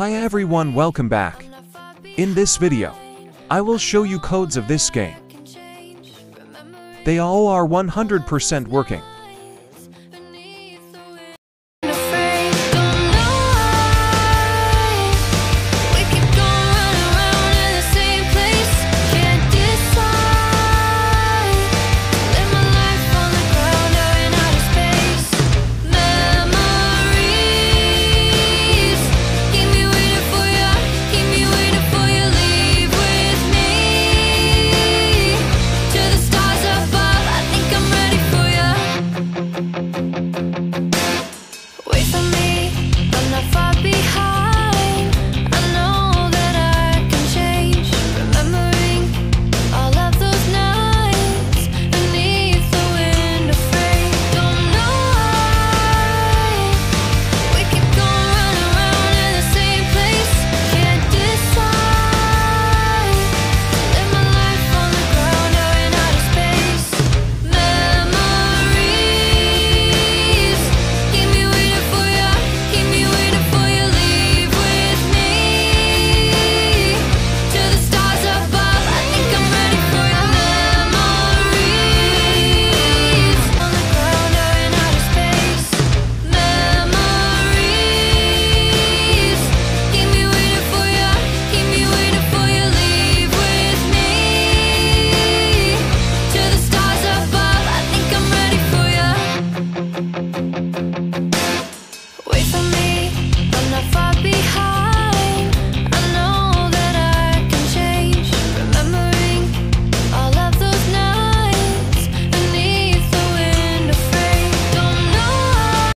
Hi everyone, welcome back. In this video, I will show you codes of this game. They all are 100% working.